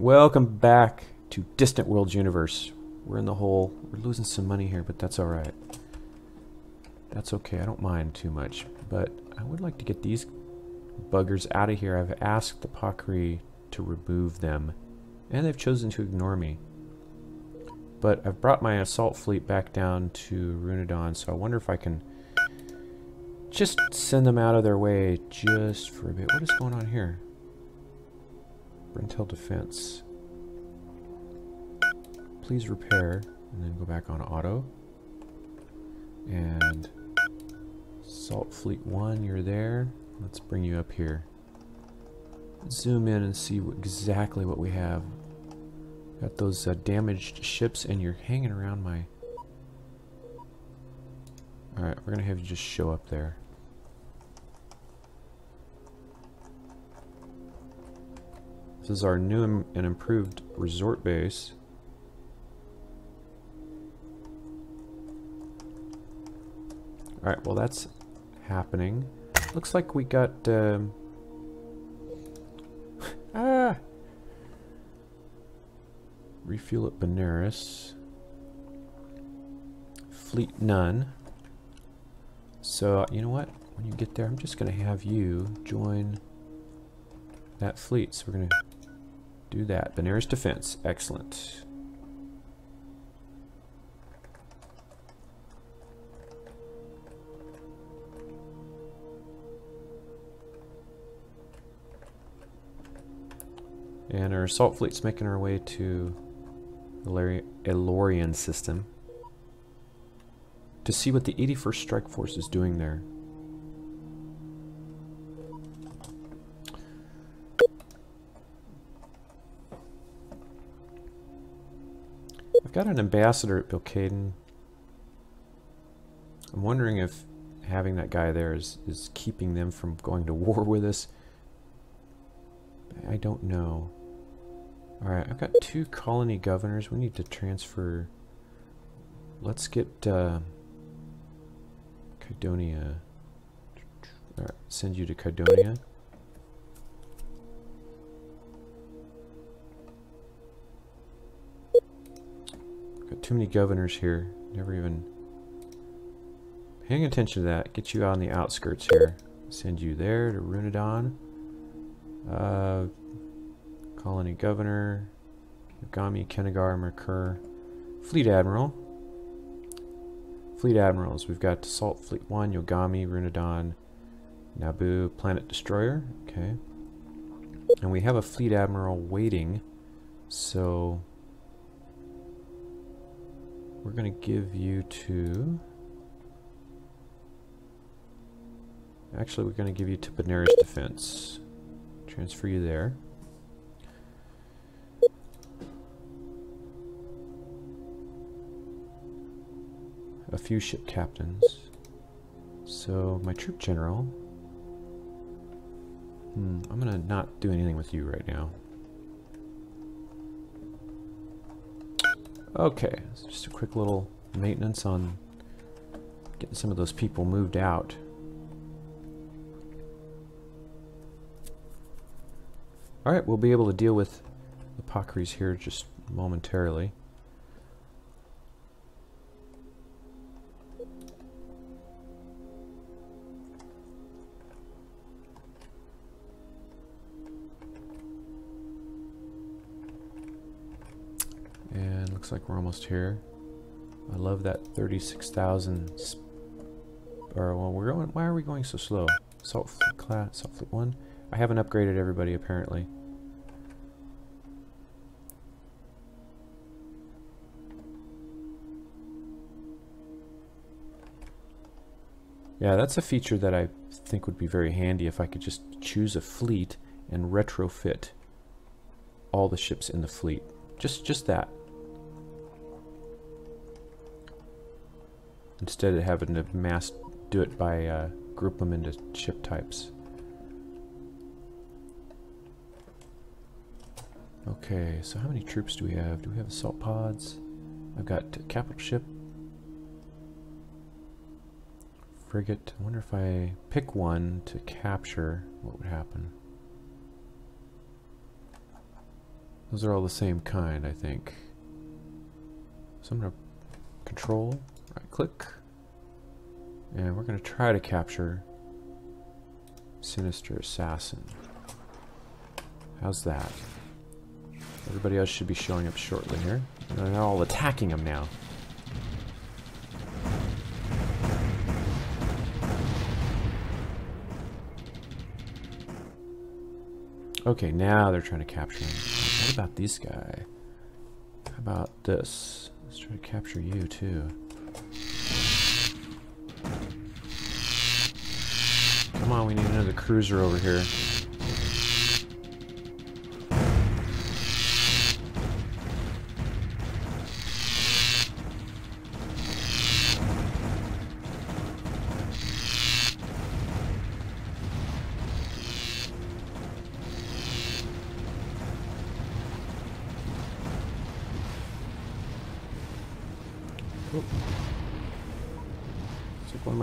Welcome back to Distant Worlds Universe. We're in the hole. We're losing some money here, but that's all right. That's okay. I don't mind too much, but I would like to get these buggers out of here. I've asked the Pockery to remove them, and they've chosen to ignore me. But I've brought my assault fleet back down to Runadon, so I wonder if I can just send them out of their way just for a bit. What is going on here? Brentel Defense. Please repair, and then go back on auto. And Salt Fleet One, you're there. Let's bring you up here. Zoom in and see exactly what we have. Got those damaged ships, and you're hanging around my... Alright, we're gonna have you just show up there. This is our new and improved resort base. Alright, well that's happening. Looks like we got... Refuel at Benares. Fleet none. So, you know what? When you get there, I'm just going to have you join that fleet. So we're going to do that. Banerj's Defense. Excellent. And our assault fleet's making our way to the Lari Elorian system to see what the 81st Strike Force is doing there. I've got an ambassador at Bill Caden. I'm wondering if having that guy there is keeping them from going to war with us. I don't know. Alright, I've got two colony governors. We need to transfer. Let's get Kaidonia. Alright, send you to Kaidonia. Got too many governors here. Never even paying attention to that. Get you out on the outskirts here. Send you there to Runadon. Colony governor, Yogami, Kennegar, Mercur, fleet admiral. Fleet admirals, we've got Salt Fleet 1, Yogami, Runadon, Naboo, Planet Destroyer. Okay, and we have a fleet admiral waiting, so we're gonna give you to... Actually, we're gonna give you to Benarius Defense. Transfer you there. A few ship captains. So my troop general. I'm gonna not do anything with you right now. Okay, so just a quick little maintenance on getting some of those people moved out. Alright, we'll be able to deal with the Pockeries here just momentarily. And looks like we're almost here. I love that 36,000. Or, well, we're going... Why are we going so slow? Salt Fleet class, Salt Fleet 1. I haven't upgraded everybody, apparently. Yeah, that's a feature that I think would be very handy if I could just choose a fleet and retrofit all the ships in the fleet. Just that. Instead of having to mass do it by group them into ship types. Okay, so how many troops do we have? Do we have assault pods? I've got capital ship. Frigate. I wonder if I pick one to capture, what would happen? Those are all the same kind, I think. So I'm going to control, right click, and we're going to try to capture Sinister Assassin. How's that? Everybody else should be showing up shortly here. They're all attacking him now. Okay, now they're trying to capture him. What about this guy? How about this? Let's try to capture you too. Come on, we need another cruiser over here.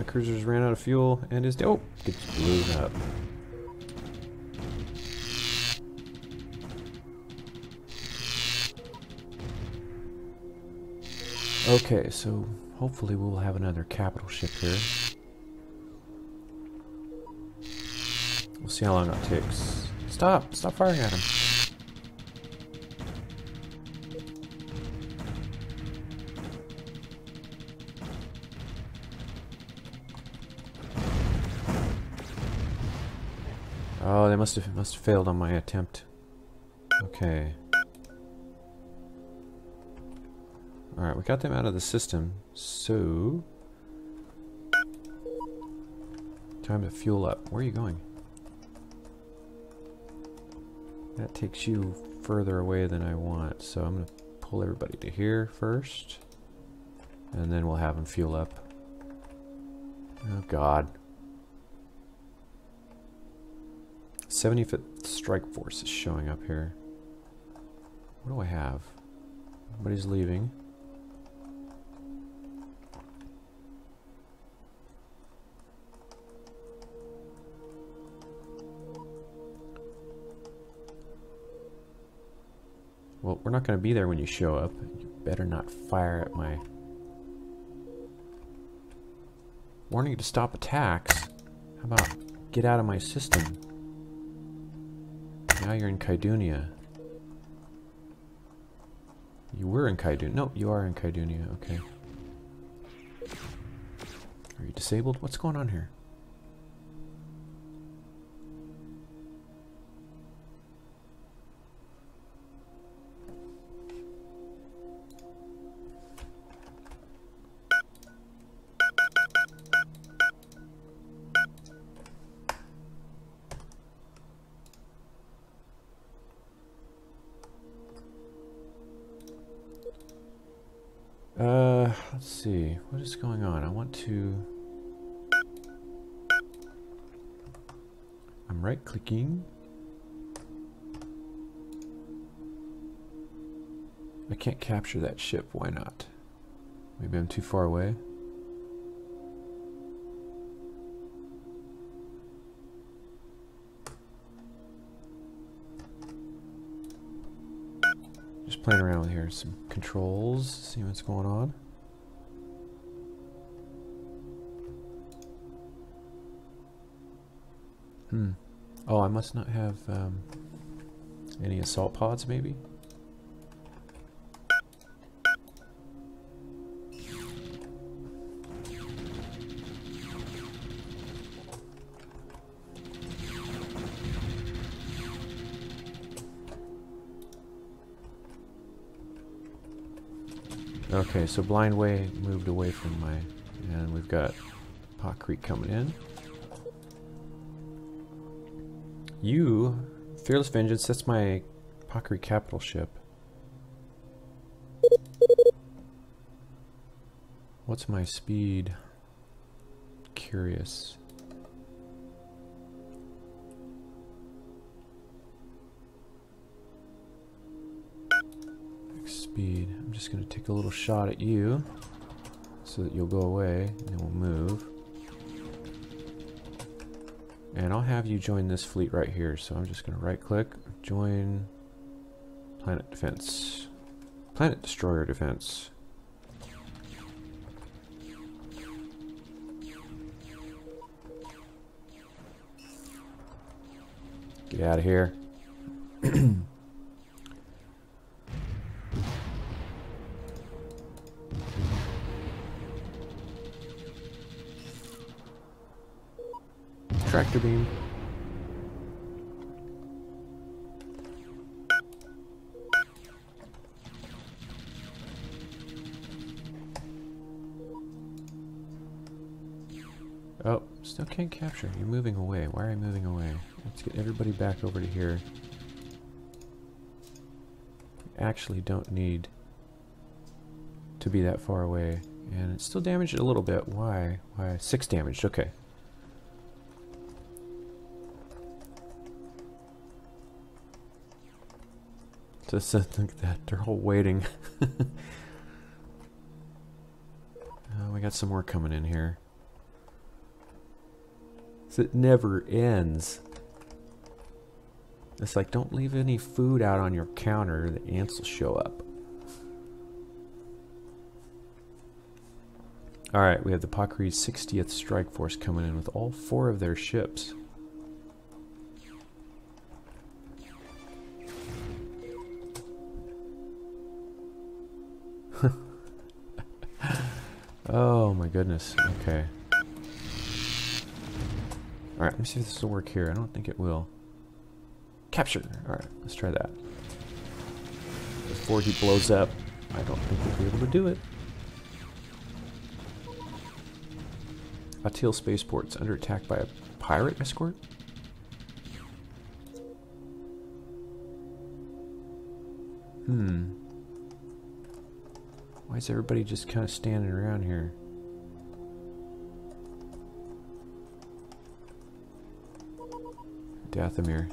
Cruisers ran out of fuel and is oh, gets blown up. Okay, so hopefully we'll have another capital ship here. We'll see how long that takes. Stop! Stop firing at him. Oh, they must have failed on my attempt. Okay. Alright, we got them out of the system, so... Time to fuel up. Where are you going? That takes you further away than I want, so I'm gonna pull everybody to here first. And then we'll have them fuel up. Oh god. 75th Strike Force is showing up here. What do I have? Everybody's leaving. Well, we're not going to be there when you show up. You better not fire at my... Warning you to stop attacks. How about get out of my system? Now you're in Kaidonia. You were in Kaidonia. No, you are in Kaidonia. Okay. Are you disabled? What's going on here? Let's see. What is going on? I want to... I'm right-clicking. I can't capture that ship. Why not? Maybe I'm too far away. Just playing around with here. Some controls. See what's going on. Hmm. Oh, I must not have any assault pods, maybe? Okay, so Blind Way moved away from my... And we've got Pock Creek coming in. You, Fearless Vengeance, that's my Pockery capital ship. What's my speed? Curious. Speed. I'm just going to take a little shot at you so that you'll go away and we'll move. And I'll have you join this fleet right here. So I'm just going to right click, join Planet Defense. Planet Destroyer Defense. Get out of here. Tractor beam. Oh, still can't capture. You're moving away. Why are you moving away? Let's get everybody back over to here. We actually don't need to be that far away. And it's still damaged a little bit. Why? Why? 6 damaged. Okay. Just look at that, they're all waiting. Oh, we got some more coming in here. So it never ends. It's like, don't leave any food out on your counter, the ants will show up. Alright, we have the Pockery's 60th Strike Force coming in with all 4 of their ships. Oh my goodness, okay. Alright, let me see if this will work here. I don't think it will. Capture! Alright, let's try that. Before he blows up, I don't think we'll be able to do it. Atil Spaceport's under attack by a pirate escort? Hmm. Why is everybody just kind of standing around here? Dathomir.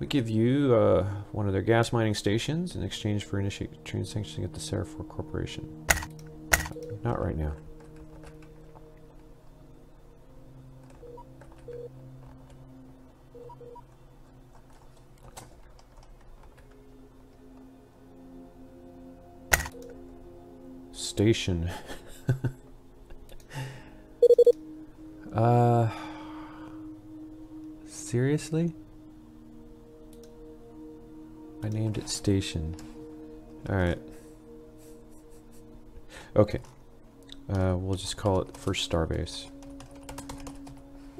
We give you one of their gas mining stations in exchange for initiating sanctioning at the Seraphor Corporation. Not right now. Station. Seriously? I named it Station. Alright. Okay. We'll just call it First Starbase.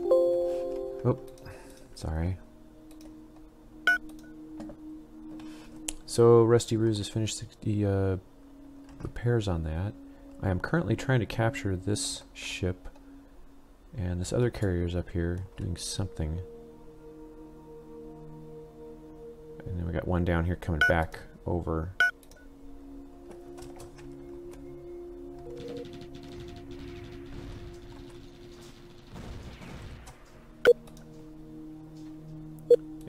Oh, sorry. So Rusty Ruse has finished the repairs on that. I am currently trying to capture this ship, and this other carrier's up here doing something. And then we got one down here coming back over.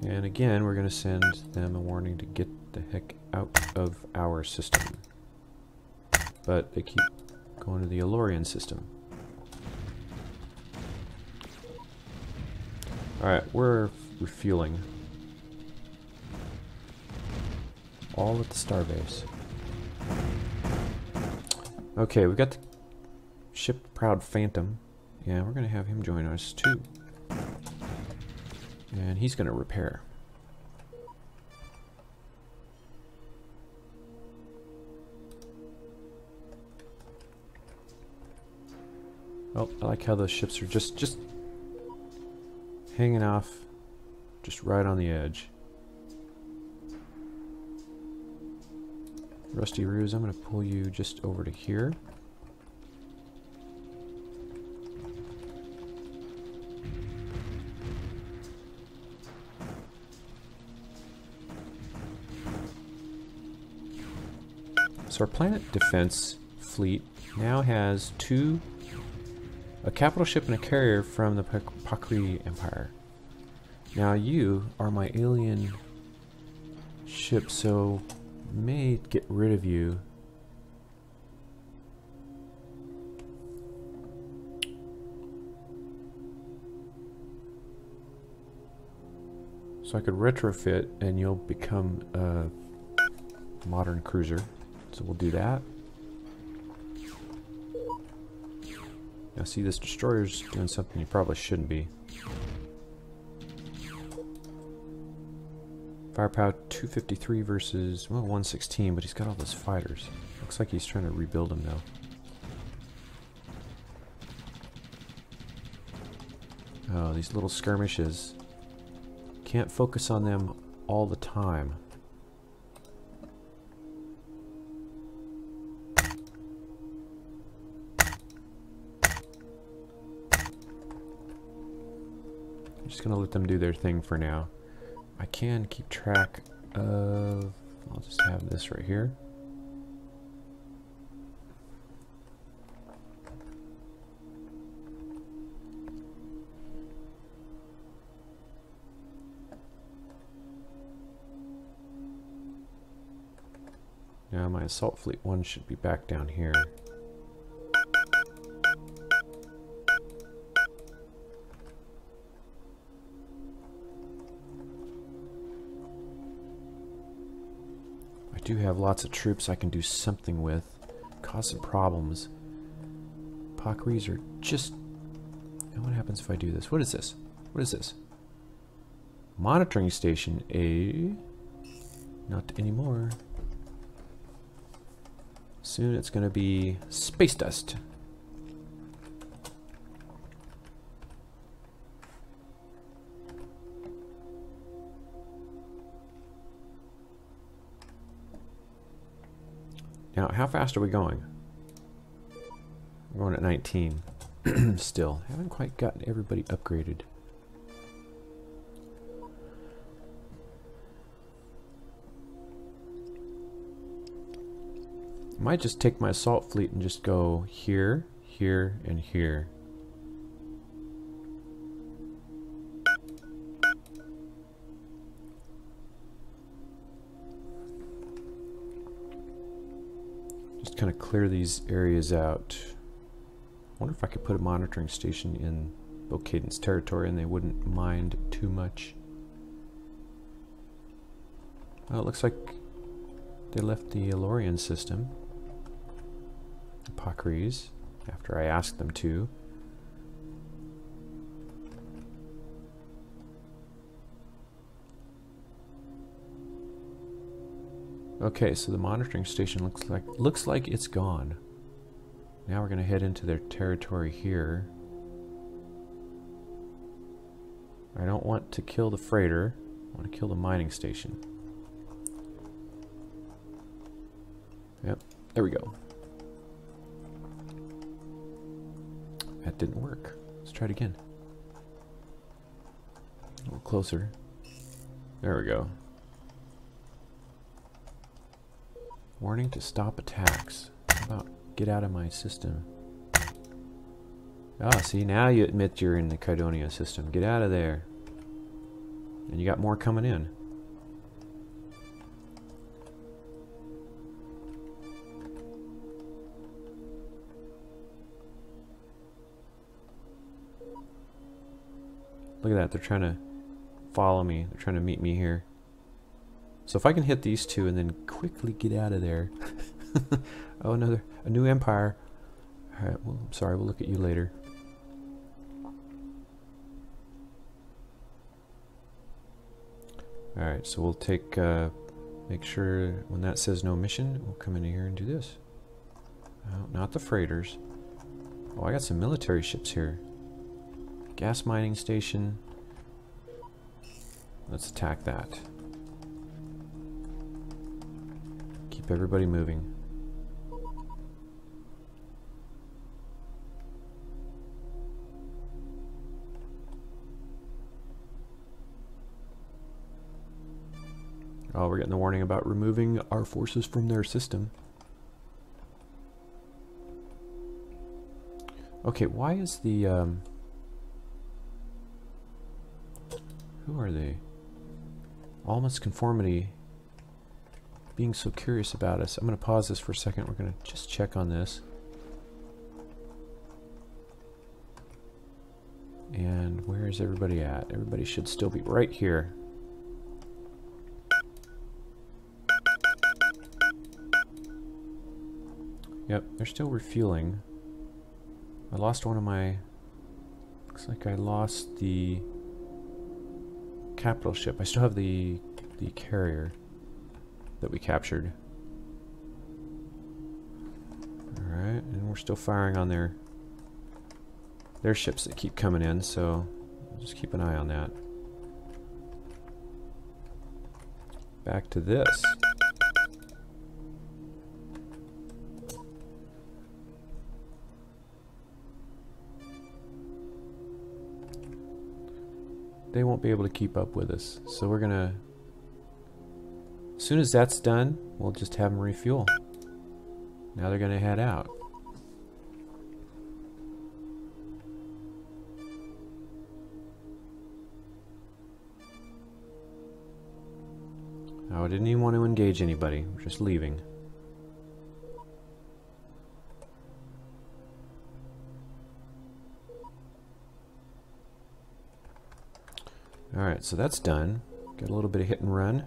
And again, we're going to send them a warning to get the heck out of our system. But they keep going to the Elorian system. Alright, we're refueling. All at the starbase. Okay, we've got the ship Proud Phantom. Yeah, we're going to have him join us too. And he's going to repair. Oh, I like how those ships are just hanging off, just right on the edge. Rusty Ruse, I'm going to pull you just over to here. So our Planet Defense fleet now has a capital ship and a carrier from the Pakri Empire. Now you are my alien ship, so may get rid of you. So So I could retrofit and you'll become a modern cruiser. So we'll do that. Now see, this destroyer's doing something you probably shouldn't be. Firepower 253 versus, well, 116, but he's got all those fighters. Looks like he's trying to rebuild them though. Oh, these little skirmishes. Can't focus on them all the time. I'm just gonna let them do their thing for now. I can keep track of, I'll just have this right here. Now my Assault Fleet 1 should be back down here. I do have lots of troops I can do something with. Cause some problems. Pockeries are just... Now what happens if I do this? What is this? What is this? Monitoring station, eh? Not anymore. Soon it's going to be space dust. Now, how fast are we going? We're going at 19. Still. Haven't quite gotten everybody upgraded. Might just take my assault fleet and just go here, here, and here. Just kind of clear these areas out. I wonder if I could put a monitoring station in Bill Caden's territory and they wouldn't mind too much. Well, it looks like they left the Elorian system. Apocryes, after I asked them to. Okay, so the monitoring station looks like it's gone. Now we're gonna head into their territory here. I don't want to kill the freighter. I want to kill the mining station. Yep, there we go. That didn't work. Let's try it again. A little closer. There we go. Warning to stop attacks. How about get out of my system? Ah, see, now you admit you're in the Kaidonia system. Get out of there. And you got more coming in. Look at that, they're trying to follow me. They're trying to meet me here. So if I can hit these two and then quickly get out of there. Oh, a new empire. All right, well, I'm sorry, we'll look at you later. All right, so we'll take, make sure when that says no mission, we'll come in here and do this. Oh, not the freighters. Oh, I got some military ships here. Gas mining station. Let's attack that. Keep everybody moving. Oh, we're getting the warning about removing our forces from their system. Okay, why is the... Who are they? Almas Conformity being so curious about us. I'm going to pause this for a second. We're going to just check on this. And where is everybody at? Everybody should still be right here. Yep, they're still refueling. I lost one of my... Looks like I lost the capital ship. I still have the carrier that we captured. Alright, and we're still firing on their ships that keep coming in, so just keep an eye on that. Back to this. They won't be able to keep up with us, so we're gonna... As soon as that's done, we'll just have them refuel. Now they're gonna head out. Oh, I didn't even want to engage anybody. We're just leaving. Alright, so that's done. Got a little bit of hit and run.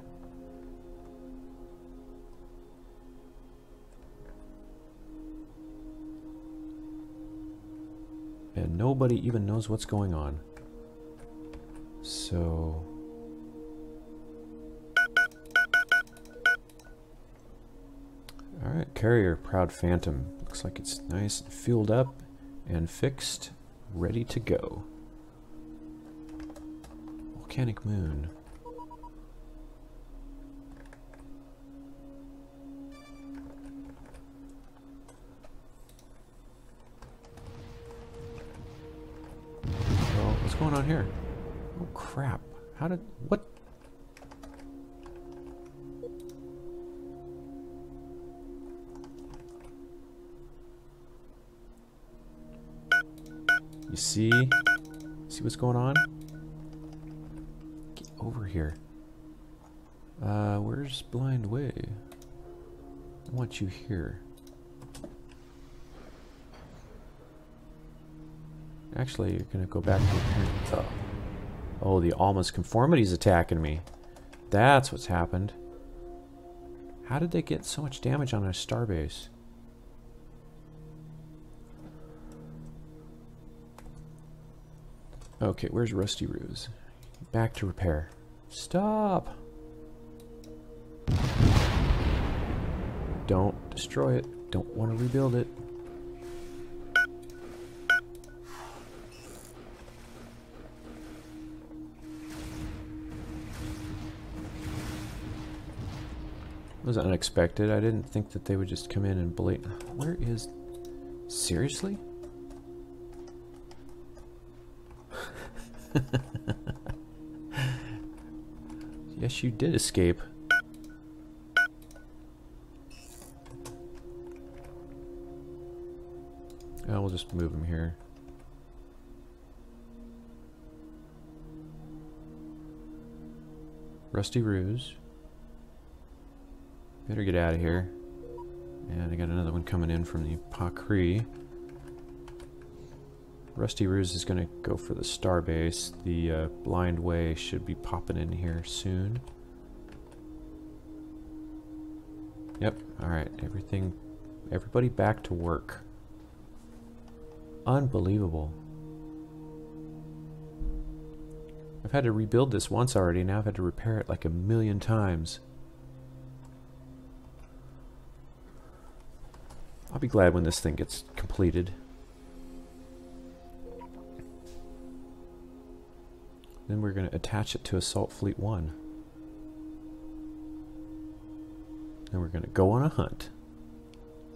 And nobody even knows what's going on. So... Alright, carrier Proud Phantom. Looks like it's nice and fueled up and fixed, ready to go. Volcanic Moon. Well, what's going on here? Oh crap. How did... What? You see? See what's going on? Over here. Where's Blind Way? I want you here. Actually, you're gonna go back to the parent. Oh. Oh, the Almas Conformity's attacking me. That's what's happened. How did they get so much damage on a starbase? Okay, where's Rusty Ruse? Back to repair. Stop! Don't destroy it. Don't want to rebuild it. It was unexpected. I didn't think that they would just come in and blatant. Where is... Seriously? Yes, you did escape. Oh, we'll just move him here. Rusty Ruse. Better get out of here. And I got another one coming in from the Pockery. Rusty Ruse is going to go for the starbase. The Blind Way should be popping in here soon. Yep, alright, everything, everybody back to work. Unbelievable. I've had to rebuild this once already, now I've had to repair it like 1,000,000 times. I'll be glad when this thing gets completed. Then we're going to attach it to a Salt Fleet One. And we're going to go on a hunt.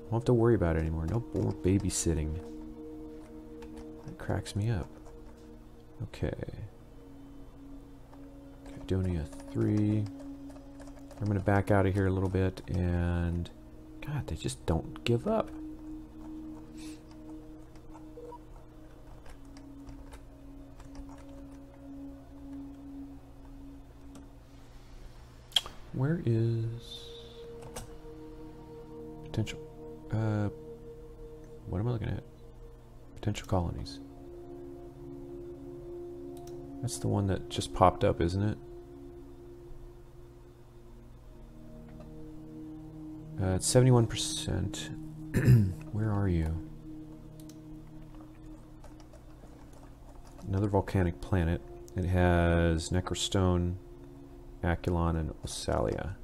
Won't have to worry about it anymore. No more babysitting. That cracks me up. Okay. Kaidonia 3. I'm going to back out of here a little bit and... God, they just don't give up. Where is potential, what am I looking at? Potential colonies. That's the one that just popped up, isn't it? It's 71%. Where are you? Another volcanic planet. It has Necrostone, Aculon, and Osalia.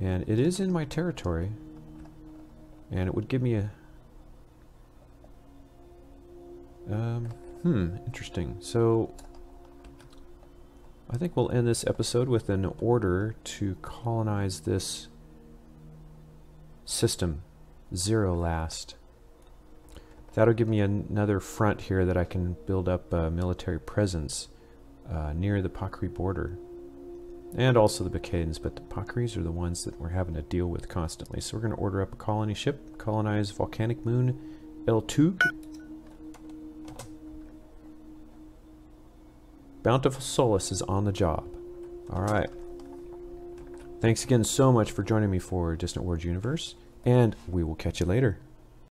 And it is in my territory. And it would give me a... interesting. So, I think we'll end this episode with an order to colonize this system. Zero last. That'll give me another front here that I can build up a military presence near the Pockery border. And also the Bacadans, but the Pockeries are the ones that we're having to deal with constantly. So we're going to order up a colony ship, colonize volcanic moon El-Tug. Bountiful Solace is on the job. Alright. Thanks again so much for joining me for Distant Words Universe, and we will catch you later.